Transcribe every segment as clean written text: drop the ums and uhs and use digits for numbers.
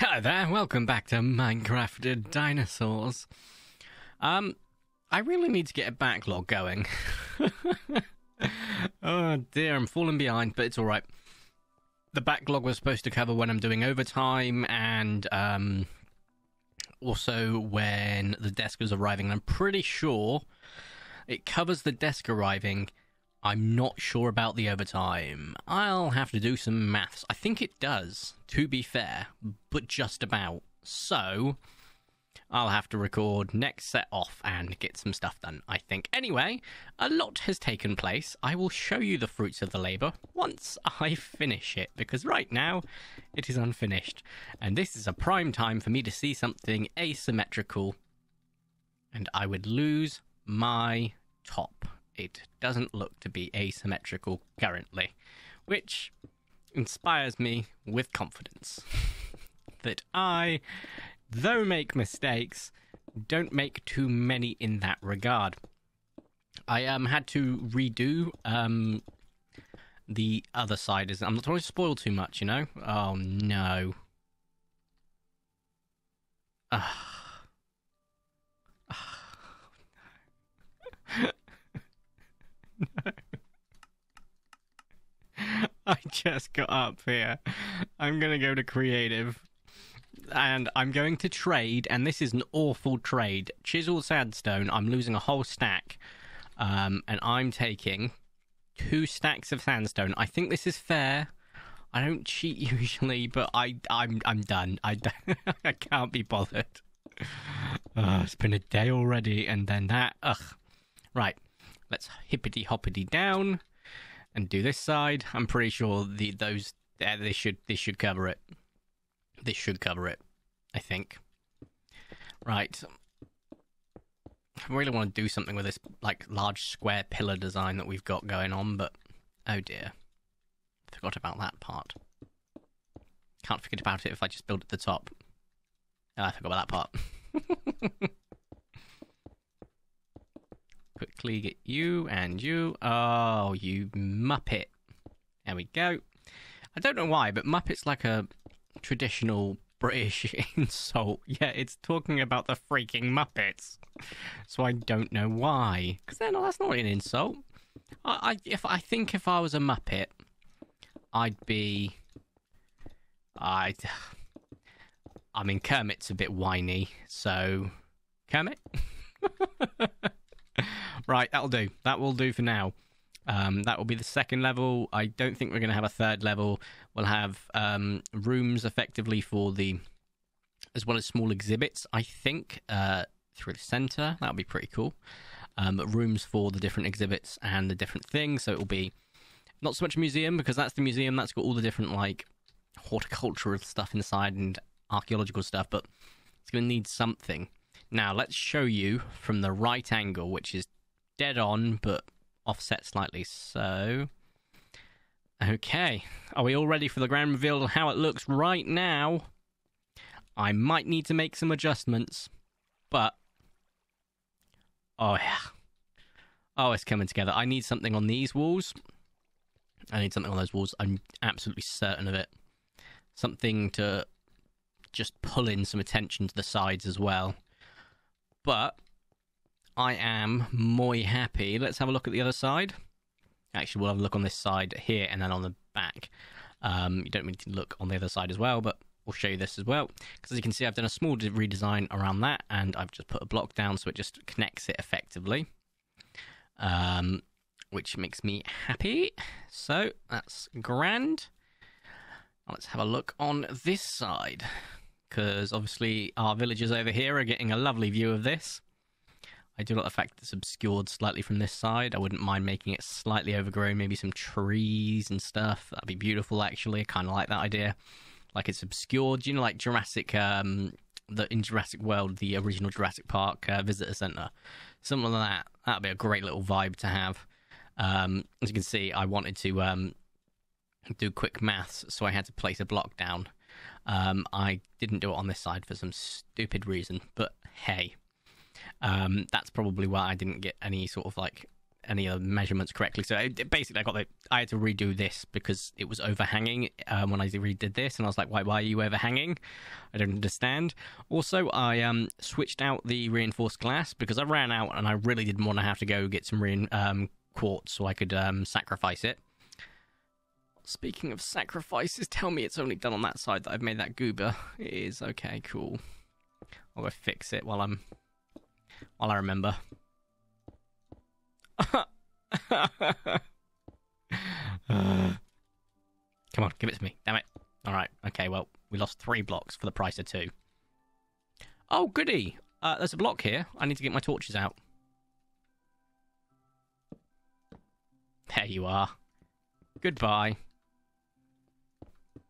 Hello there, welcome back to Minecraft Dinosaurs. I really need to get a backlog going. Oh dear, I'm falling behind, but it's alright. The backlog was supposed to cover when I'm doing overtime and also when the desk is arriving. And I'm pretty sure it covers the desk arriving. I'm not sure about the overtime. I'll have to do some maths. I think it does, to be fair, but just about. So, I'll have to record next set off and get some stuff done, I think. Anyway, a lot has taken place. I will show you the fruits of the labour once I finish it, because right now it is unfinished. And this is a prime time for me to see something asymmetrical. And I would lose my top. It doesn't look to be asymmetrical currently, which inspires me with confidence that I, though make mistakes, don't make too many in that regard. I had to redo the other side. I'm not trying to spoil too much, you know? Oh, no. Ugh. No. I just got up here. I'm going to go to creative and I'm going to trade, and this is an awful trade. Chisel sandstone, I'm losing a whole stack, and I'm taking 2 stacks of sandstone. I think this is fair. I don't cheat usually, but I'm done. I can't be bothered. It's been a day already, and then that. Ugh. Right. Let's hippity-hoppity down and do this side. I'm pretty sure they should cover it. This should cover it, I think. Right. I really want to do something with this like large square pillar design that we've got going on, but oh dear. Forgot about that part. Can't forget about it if I just build at the top. Oh, I forgot about that part. Quickly get you and you. Oh, you Muppet. There we go. I don't know why, but Muppet's like a traditional British insult. Yeah, it's talking about the freaking Muppets. So I don't know why. Because that's not an insult. I think if I was a Muppet, I mean, Kermit's a bit whiny, so... Kermit? Right, that'll do. That will do for now. That will be the second level. I don't think we're going to have a third level. We'll have rooms effectively for the... as well as small exhibits, I think, through the centre. That'll be pretty cool. But rooms for the different exhibits and the different things. So it'll be not so much a museum, because that's the museum. That's got all the different, like, horticultural stuff inside and archaeological stuff. But it's going to need something. Now, let's show you from the right angle, which is dead on, but offset slightly, so... Okay, are we all ready for the grand reveal of how it looks right now? I might need to make some adjustments, but... Oh, yeah. Oh, it's coming together. I need something on these walls. I need something on those walls. I'm absolutely certain of it. Something to just pull in some attention to the sides as well. But... I am muy happy. Let's have a look at the other side. Actually, we'll have a look on this side here and then on the back. You don't need to look on the other side as well, but we'll show you this as well. Because as you can see, I've done a small redesign around that, and I've just put a block down so it just connects it effectively, which makes me happy. So that's grand. Now let's have a look on this side, because obviously our villagers over here are getting a lovely view of this. I do like the fact that it's obscured slightly from this side. I wouldn't mind making it slightly overgrown, maybe some trees and stuff. That'd be beautiful, actually. I kind of like that idea. Like it's obscured, you know, like Jurassic, in Jurassic World, the original Jurassic Park Visitor Center. Something like that. That'd be a great little vibe to have. As you can see, I wanted to do quick maths, so I had to place a block down. I didn't do it on this side for some stupid reason, but hey. That's probably why I didn't get any sort of like any of the measurements correctly. So basically, I had to redo this because it was overhanging when I redid this, and I was like, why are you overhanging? I don't understand. Also, I switched out the reinforced glass because I ran out, and I really didn't want to have to go get some quartz so I could sacrifice it. Speaking of sacrifices, tell me it's only done on that side that I've made that goober. It is. Okay, cool. I'll go fix it while I remember. Come on, give it to me. Damn it. Alright, okay, well, we lost 3 blocks for the price of 2. Oh, goody! There's a block here. I need to get my torches out. There you are. Goodbye.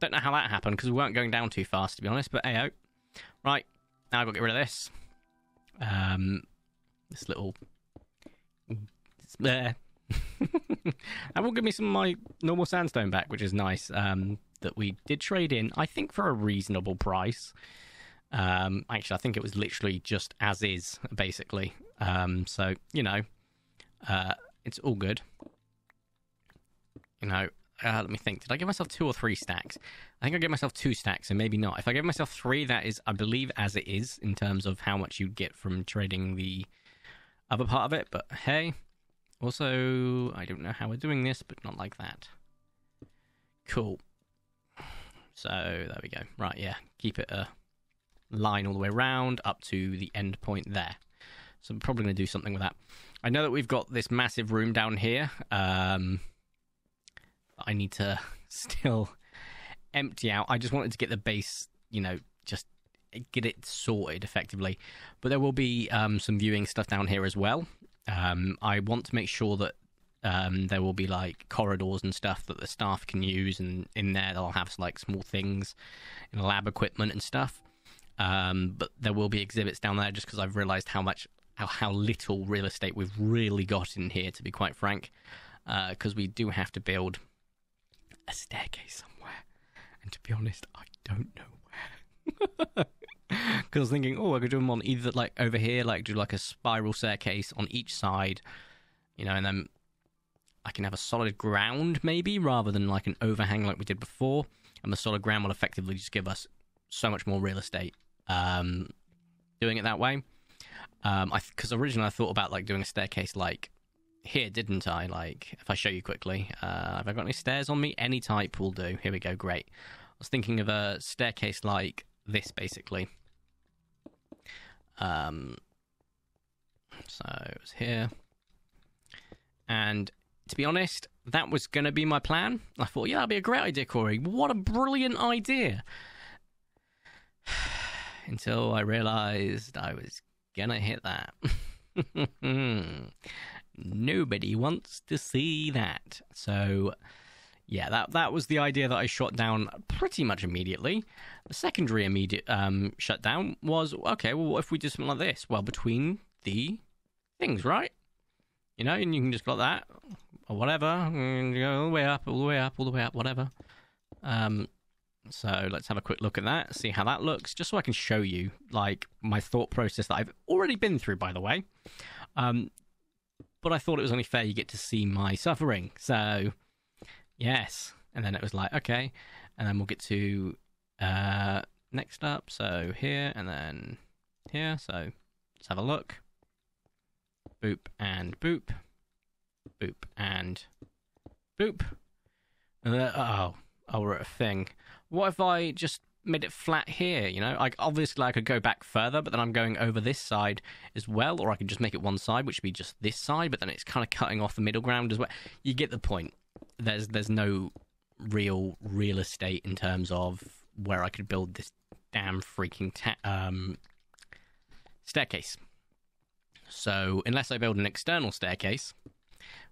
Don't know how that happened, because we weren't going down too fast, to be honest, but hey-oh. Right, now I've got to get rid of this. This little... there. That will give me some of my normal sandstone back, which is nice. That we did trade in, I think, for a reasonable price. Actually, I think it was literally just as is, basically. So, you know, it's all good. You know, let me think. Did I give myself 2 or 3 stacks? I think I gave myself 2 stacks, and maybe not. If I gave myself 3, that is, I believe, as it is in terms of how much you get from trading the other part of it. But hey, also, I don't know how we're doing this, but not like that. Cool. So there we go. Right, yeah, keep it a line all the way around up to the end point there. So I'm probably going to do something with that. I know that we've got this massive room down here. I need to still empty out. I just wanted to get the base, you know, just get it sorted effectively. But there will be some viewing stuff down here as well. I want to make sure that there will be like corridors and stuff that the staff can use, and in there they'll have like small things and lab equipment and stuff. But there will be exhibits down there just because I've realized how little real estate we've really got in here, to be quite frank, because we do have to build a staircase somewhere, and to be honest, I don't know where. Because I was thinking, oh, I could do them on either, like, over here, like, do, like, a spiral staircase on each side, you know, and then I can have a solid ground, maybe, rather than, like, an overhang like we did before, and the solid ground will effectively just give us so much more real estate doing it that way. Because originally I thought about, like, doing a staircase, like, here, didn't I? Like, if I show you quickly, have I got any stairs on me? Any type will do. Here we go, great. I was thinking of a staircase like this, basically. So it was here, and to be honest, that was going to be my plan. I thought, yeah, that'd be a great idea, Corey. What a brilliant idea! Until I realised I was gonna hit that. Nobody wants to see that. So yeah, that was the idea that I shot down pretty much immediately. The secondary immediate shutdown was, okay, well, what if we do something like this? Well, between the things, right? You know, and you can just plot that, or whatever, and go all the way up, all the way up, all the way up, whatever. So let's have a quick look at that, see how that looks, just so I can show you, like, my thought process that I've already been through, by the way. But I thought it was only fair you get to see my suffering, so... yes, and then it was like, okay, and then we'll get to next up, so here, and then here, so let's have a look. Boop and boop. Boop and boop. And then, oh, we're at a thing. What if I just made it flat here, you know? Like, obviously I could go back further, but then I'm going over this side as well, or I can just make it one side, which would be just this side, but then it's kind of cutting off the middle ground as well. You get the point. There's no real estate in terms of where I could build this damn freaking staircase. So unless I build an external staircase,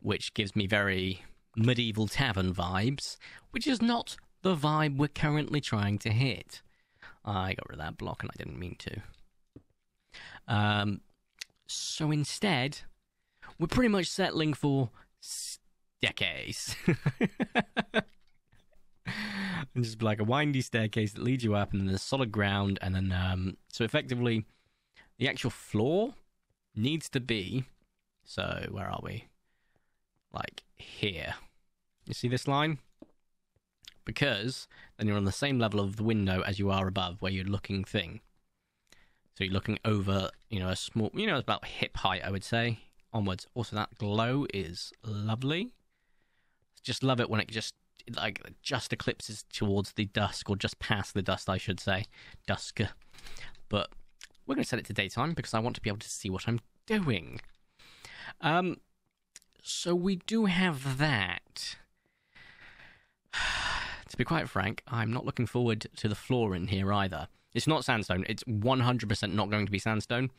which gives me very medieval tavern vibes, which is not the vibe we're currently trying to hit. I got rid of that block and I didn't mean to. So instead, we're pretty much settling for staircase. And just like a windy staircase that leads you up, and then there's solid ground, and then so effectively the actual floor needs to be, so where are we? like here. You see this line? Because then you're on the same level of the window as you are above where you're looking thing. So you're looking over, you know, a small, you know, about hip height, I would say, onwards. Also, that glow is lovely. Just love it when it just eclipses towards the dusk, or just past the dusk, I should say. Dusk. But we're going to set it to daytime because I want to be able to see what I'm doing. So we do have that. To be quite frank, I'm not looking forward to the floor in here either. It's not sandstone. It's 100% not going to be sandstone.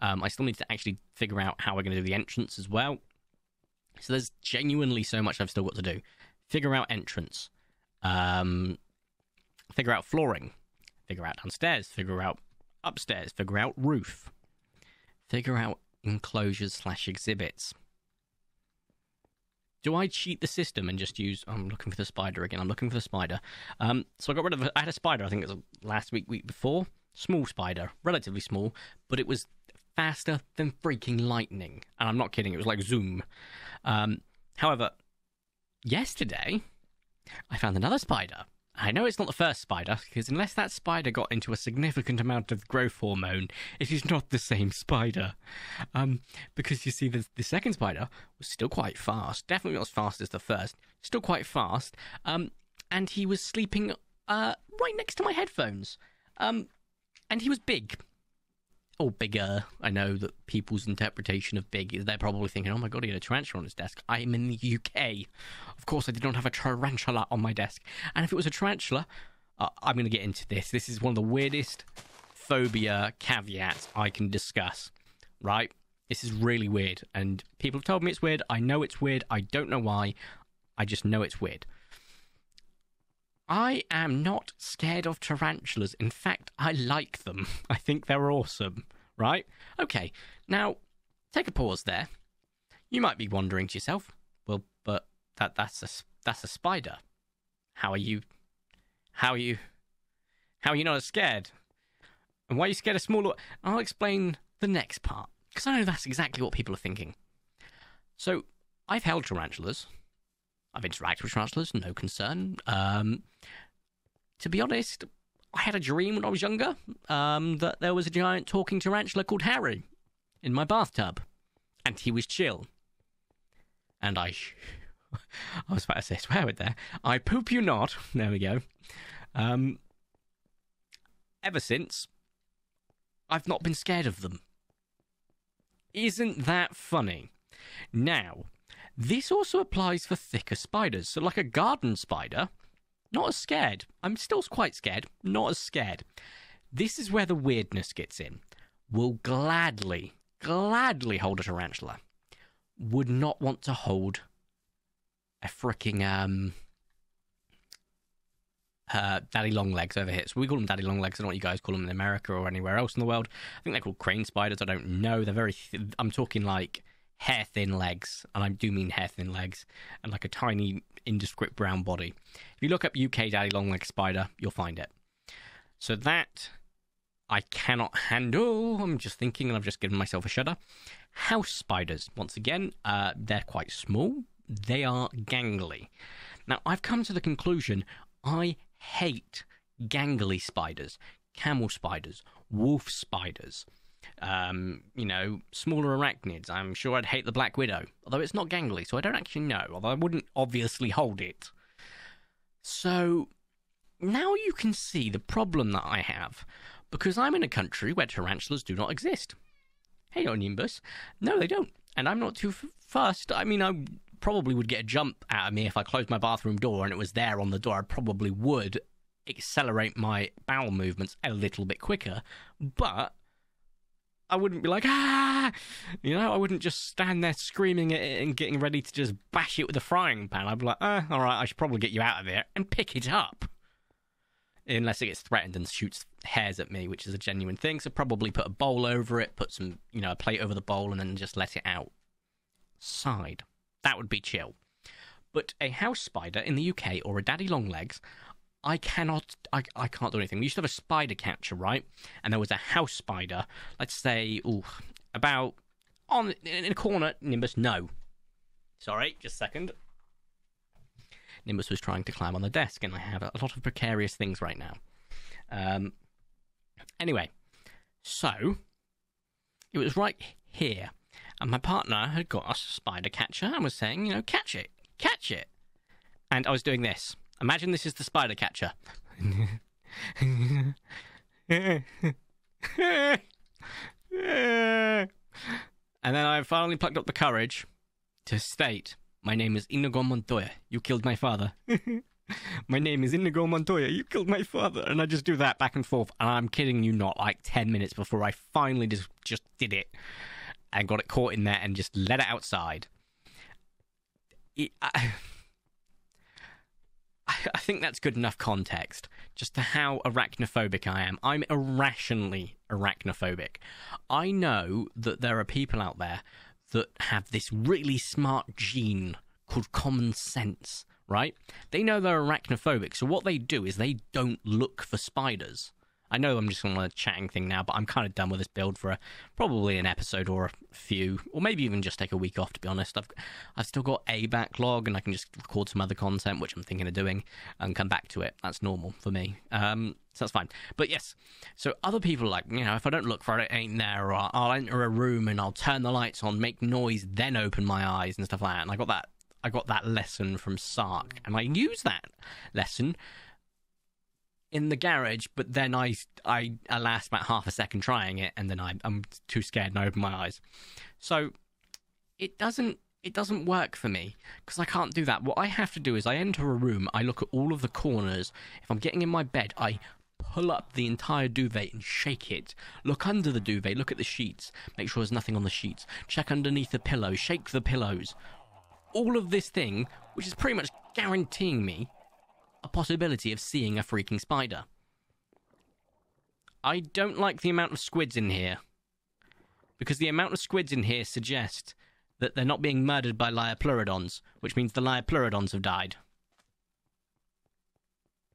I still need to actually figure out how we're going to do the entrance as well. So there's genuinely so much I've still got to do. Figure out entrance. Figure out flooring. Figure out downstairs. Figure out upstairs. Figure out roof. Figure out enclosures / exhibits. Do I cheat the system and just use... I'm looking for the spider again. I'm looking for the spider. So I got rid of... I had a spider, I think it was last week, week before. Small spider. Relatively small. But it was faster than freaking lightning. And I'm not kidding. It was like zoom. However, yesterday, I found another spider. I know it's not the first spider, because unless that spider got into a significant amount of growth hormone, it is not the same spider. Because you see, the second spider was still quite fast. Definitely not as fast as the first. Still quite fast. And he was sleeping right next to my headphones. And he was big. Or bigger. I know that people's interpretation of big is they're probably thinking, oh my god, he had a tarantula on his desk. I am in the UK. Of course I did not have a tarantula on my desk. And if it was a tarantula, I'm going to get into this. This is one of the weirdest phobia caveats I can discuss, right? This is really weird. And people have told me it's weird. I know it's weird. I don't know why. I just know it's weird. I am not scared of tarantulas. In fact, I like them. I think they're awesome, right? Okay, now, take a pause there. You might be wondering to yourself, well, but that's a spider. How are you not as scared? And why are you scared of smaller... I'll explain the next part, because I know that's exactly what people are thinking. So, I've held tarantulas. I've interacted with tarantulas, no concern. To be honest, I had a dream when I was younger that there was a giant talking tarantula called Harry in my bathtub, and he was chill. And I was about to say swear word there. I poop you not. There we go. Ever since, I've not been scared of them. Isn't that funny? Now, this also applies for thicker spiders. So like a garden spider, not as scared. I'm still quite scared, not as scared. This is where the weirdness gets in. Will gladly hold a tarantula. Would not want to hold a freaking daddy long legs over here. So we call them daddy long legs. I don't know what you guys call them in America or anywhere else in the world. I think they're called crane spiders. I don't know. They're very... I'm talking like... hair thin legs, and I do mean hair thin legs, and like a tiny indescript brown body. If you look up UK daddy long leg spider, you'll find it. So that I cannot handle. I'm just thinking, and I've just given myself a shudder. House spiders, once again, they're quite small. They are gangly. Now I've come to the conclusion I hate gangly spiders, camel spiders, wolf spiders. You know, smaller arachnids. I'm sure I'd hate the black widow, although it's not gangly, so I don't actually know, although I wouldn't obviously hold it. So now you can see the problem that I have, because I'm in a country where tarantulas do not exist. Hey, Nimbus. No, they don't, and I'm not too fussed. I mean, I probably would get a jump out of me if I closed my bathroom door and it was there on the door. I probably would accelerate my bowel movements a little bit quicker, but I wouldn't be like, ah, you know, I wouldn't just stand there screaming at it and getting ready to just bash it with a frying pan. I'd be like, all right, I should probably get you out of there and pick it up. Unless it gets threatened and shoots hairs at me, which is a genuine thing. So probably put a bowl over it, put some, you know, a plate over the bowl and then just let it outside. That would be chill. But a house spider in the UK or a daddy long legs, I can't do anything. We used to have a spider catcher, right? And there was a house spider, let's say, about in a corner, Nimbus, no. Sorry, just a second. Nimbus was trying to climb on the desk, and I have a lot of precarious things right now. Anyway, so it was right here, and my partner had got a spider catcher and was saying, you know, catch it, catch it. And I was doing this. Imagine this is the spider catcher. And then I finally plucked up the courage to state, my name is Inigo Montoya, you killed my father. My name is Inigo Montoya, you killed my father. And I just do that back and forth, and I'm kidding you not, like 10 minutes before I finally just did it and got it caught in there and just let it outside. I think that's good enough context just to how arachnophobic I am. I'm irrationally arachnophobic. I know that there are people out there that have this really smart gene called common sense, right? They know they're arachnophobic, so what they do is they don't look for spiders. I know I'm just on a chatting thing now, but I'm kind of done with this build for probably an episode or a few, or maybe even just take a week off, to be honest. I've still got a backlog, and I can just record some other content, which I'm thinking of doing, and come back to it. That's normal for me. So that's fine. But yes, so other people are like, you know, if I don't look for it, it ain't there, or I'll enter a room and I'll turn the lights on, make noise, then open my eyes and stuff like that. And I got that lesson from Sark, and I use that lesson in the garage, but then I last about half a second trying it, and then I'm too scared and I open my eyes. So it doesn't work for me, because I can't do that. What I have to do is I enter a room, I look at all of the corners. If I'm getting in my bed, I pull up the entire duvet and shake it. Look under the duvet, look at the sheets, make sure there's nothing on the sheets. Check underneath the pillow, shake the pillows. All of this thing, which is pretty much guaranteeing me a possibility of seeing a freaking spider. I don't like the amount of squids in here, because the amount of squids in here suggests that they're not being murdered by Liopleurodons, which means the Liopleurodons have died.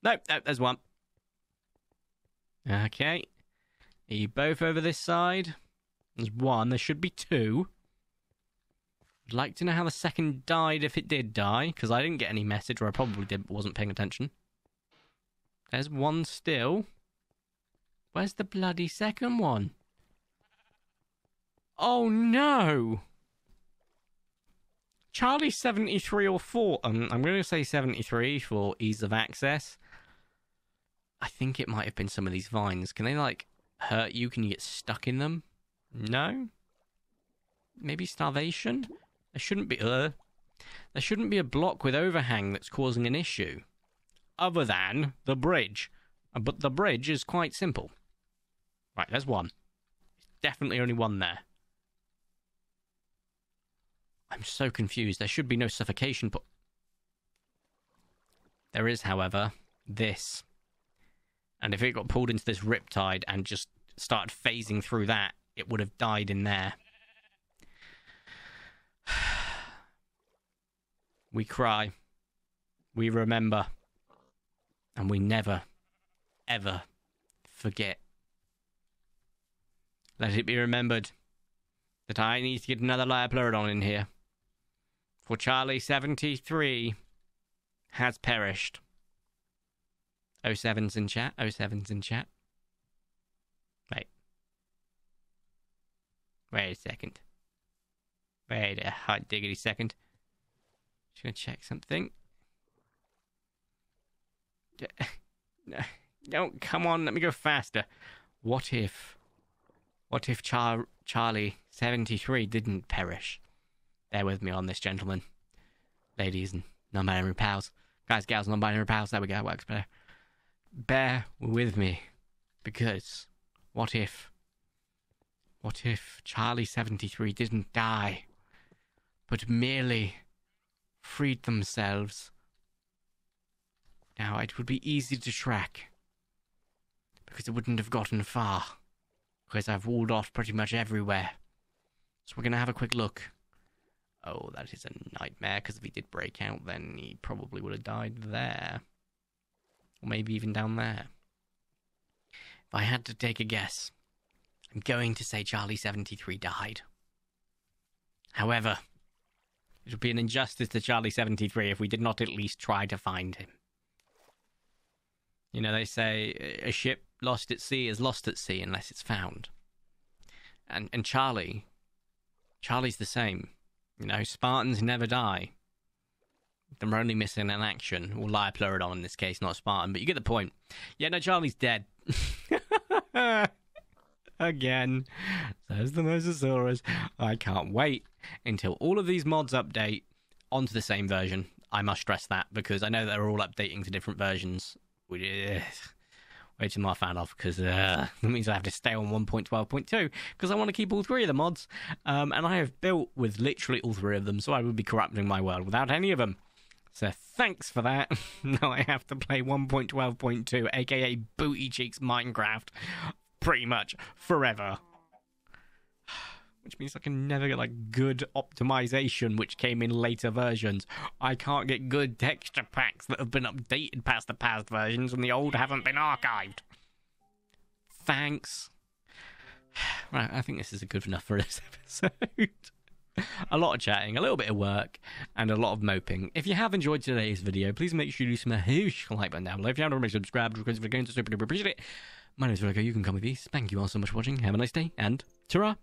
Nope, nope, there's one. Okay. Are you both over this side? There's one. There should be two. I'd like to know how the second died, if it did die, because I didn't get any message, or I probably did but wasn't paying attention. There's one still. Where's the bloody second one? Oh no! Charlie73 or 4. I'm going to say 73 for ease of access. I think it might have been some of these vines. Can they, like, hurt you? Can you get stuck in them? No? Maybe starvation? There shouldn't be a block with overhang that's causing an issue, other than the bridge. But the bridge is quite simple. Right, there's one. There's definitely only one there. I'm so confused. There should be no suffocation, but there is, however, this. And if it got pulled into this riptide and just started phasing through that, it would have died in there. We cry, we remember, and we never, ever forget. Let it be remembered that I need to get another Liopleurodon in here, for Charlie73 has perished. 07's in chat, 07's in chat. Wait a second. Wait a hot diggity second. Just gonna check something. No, come on, let me go faster. What if Charlie73 didn't perish? Bear with me on this, gentlemen. Ladies and non-binary pals. Guys, gals, non-binary pals. There we go, it works better. Bear with me. Because what if Charlie73 didn't die, but merely freed themselves? Now, it would be easy to track, because it wouldn't have gotten far, because I've walled off pretty much everywhere. So we're going to have a quick look. Oh, that is a nightmare, because if he did break out, then he probably would have died there. Or maybe even down there. If I had to take a guess, I'm going to say Charlie73 died. However, It would be an injustice to Charlie73 if we did not at least try to find him. You know, they say a ship lost at sea is lost at sea unless it's found. And Charlie's the same. You know, Spartans never die. They're only missing an action. Or Liopleurodon in this case, not Spartan. But you get the point. Yeah, no, Charlie's dead. Again. There's the Mosasaurus. I can't wait until all of these mods update onto the same version. I must stress that because I know they're all updating to different versions. Way too much fan off because that means I have to stay on 1.12.2 because I want to keep all three of the mods. And I have built with literally all three of them, so I would be corrupting my world without any of them. So thanks for that. Now I have to play 1.12.2, aka Booty Cheeks Minecraft, pretty much forever. Which means I can never get like good optimization, which came in later versions. I can't get good texture packs that have been updated past the past versions, and the old haven't been archived. Thanks. Right, I think this is good enough for this episode. A lot of chatting, a little bit of work, and a lot of moping. If you have enjoyed today's video, please make sure you smash the like button down below. If you haven't already subscribed, because we're going to super duper appreciate it. My name is Vertico. You can come with me. Thank you all so much for watching. Have a nice day, and ta-ra!